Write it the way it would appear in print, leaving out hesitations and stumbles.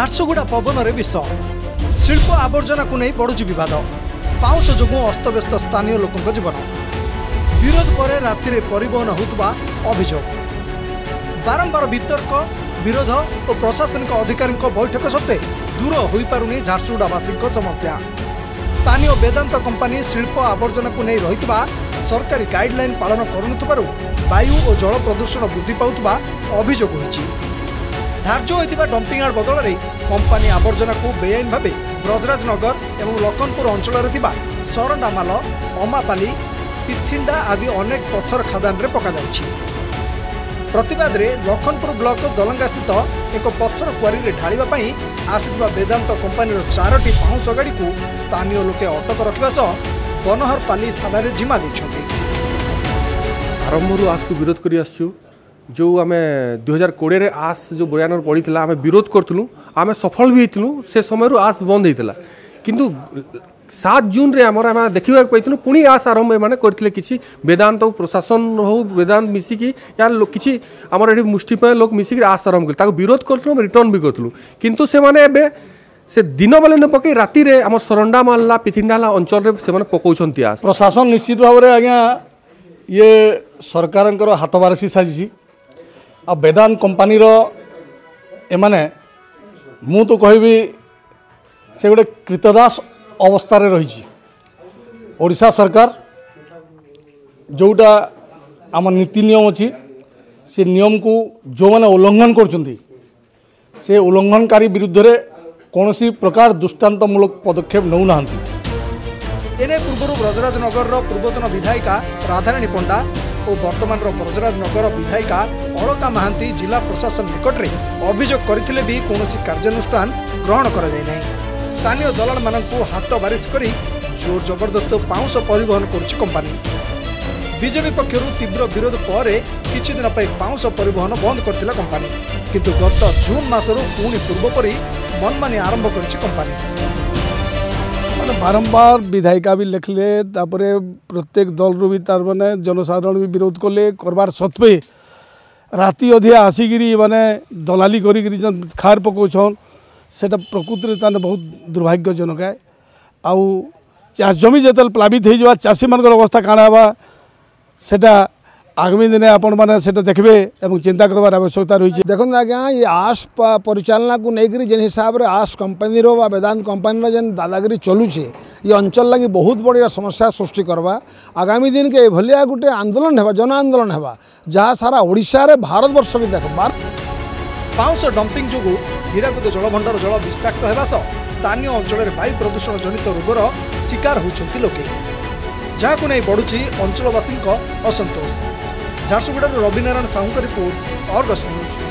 झारसुगुड़ा पवन में विष शिल्प आवर्जना को नहीं पड़ू बद पाउस जो अस्तव्यस्त स्थानीय लोकों जीवन विरोध पर राति परिवहन होता अभियोग बारंबार वितर्क विरोध और प्रशासनिक अधिकारी बैठक सत्वे दूर हो पारे झारसुगुड़ावासी समस्या स्थानीय वेदांत कंपनी शिल्प आवर्जना को नहीं रही सरकारी गाइडलाइन पालन कर वायु और जल प्रदूषण वृद्धि पाता अभियोग धार्य होता डंपिंग यार्ड बदल में कंपनी आवर्जना को बेआईन भाव ब्रजराजनगर और लखनपुर अंचल सरंडा माल अमापाली पिथिंडा आदि अनेक पथर खदान में पक प्रतिवाद में लखनपुर ब्लॉक दलंगा स्थित एक पथर क्वारी ढाई आसीवा वेदांत कंपनी चारोटी पाउस गाड़ी को स्थानीय लोके अटक रखा सह बनहरपाली थाना जिमा देखते आरंभ आस को विरोध कर जो आम 2020 आस जो बयान पड़ी आम विरोध करूँ आम सफल भी होती से समय आस बंद होता किंतु 7 जून रे आमर आम देखा पाइल पुणी आस आरंभ मैंने करते कि वेदांत प्रशासन हो वेदांत मिसिकी या कि आमर ये मुष्टिपाय लोक मिसिक आस आरंभ कर विरोध करूँ रिटर्न भी करूँ किंतु से माने एबे से दिन बेले न पकई राति रे आम सरंडा माला पिथिंडा अंचल से पकाउन आस प्रशासन निश्चित भाव में आज्ञा ये सरकार हाथ बारसी साजिश आ वेदांत कंपानीर एमाने मु तो कहबी से गोटे कृतदास अवस्थार रही ओडिशा सरकार जोटा आम नीति नियम अच्छी से नियम को जो मैंने उल्लंघन कर से उल्लंघनकारी विरुद्ध रे कौन सी प्रकार दृष्टांतमूलक पदक्षेप नौना एने पूर्व ब्रजराजनगर पूर्वतन विधायिका राधाराणी पंडा और वर्तमान ब्रजराजनगर विधायिका अलका महांती जिला प्रशासन निकट में अभियोग करथिले भी कोनोसी कार्यानुष्ठान ग्रहण करा जाय नै स्थानीय दलाल मानू हाथ बारिश कर जोर जबरदस्त पाउस परिवहन करुच्ची कंपानी बीजेपी पक्षर तीव्र विरोध पर किछि दिन पर पाउस परिवहन बंद करथिला कंपानी किंतु गत जून मासरू पुणी पूर्वपरी मनमानी आरंभ करुच्ची कंपानी माने बारंबार विधायिका भी लिखले तापरे प्रत्येक दल भी तार माने जनसाधारण भी विरोध कले करबार सत्वे राति अधिया आसिकी माने दलाली करी खार पकाउछन सेटा प्रकृति ताने बहुत दुर्भाग्यजनक है आउ चाष जमी जतल प्लावित हो चाषी मान अवस्था काण सेटा आगामी दिन आपण मैंने सेटा देखबे और चिंता करवार आवश्यकता रही है। देखो आज्ञा ये आस परिचालना को लेकर जेन हिसाब से आस कंपानी वेदांत कंपानी जेन दादागिरी चलुचे ये अंचल लगी बहुत बड़ा समस्या सृष्टि करवा आगामी दिन के भलिया गोटे आंदोलन है जन आंदोलन है जहाँ सारा ओडिशा रे भारत वर्ष भी देखबार पाउस डंपिंग जो हीराकुद जलभंडार जल विषाक्त होगा सह स्थानीय अंचल वायु प्रदूषण जनित रोगर शिकार होती लोके जहां नहीं बढ़ुची अंचलवासी असंतोष। झारसुगुड़ा रवि नारायण साहू का रिपोर्ट अर्गस न्यूज।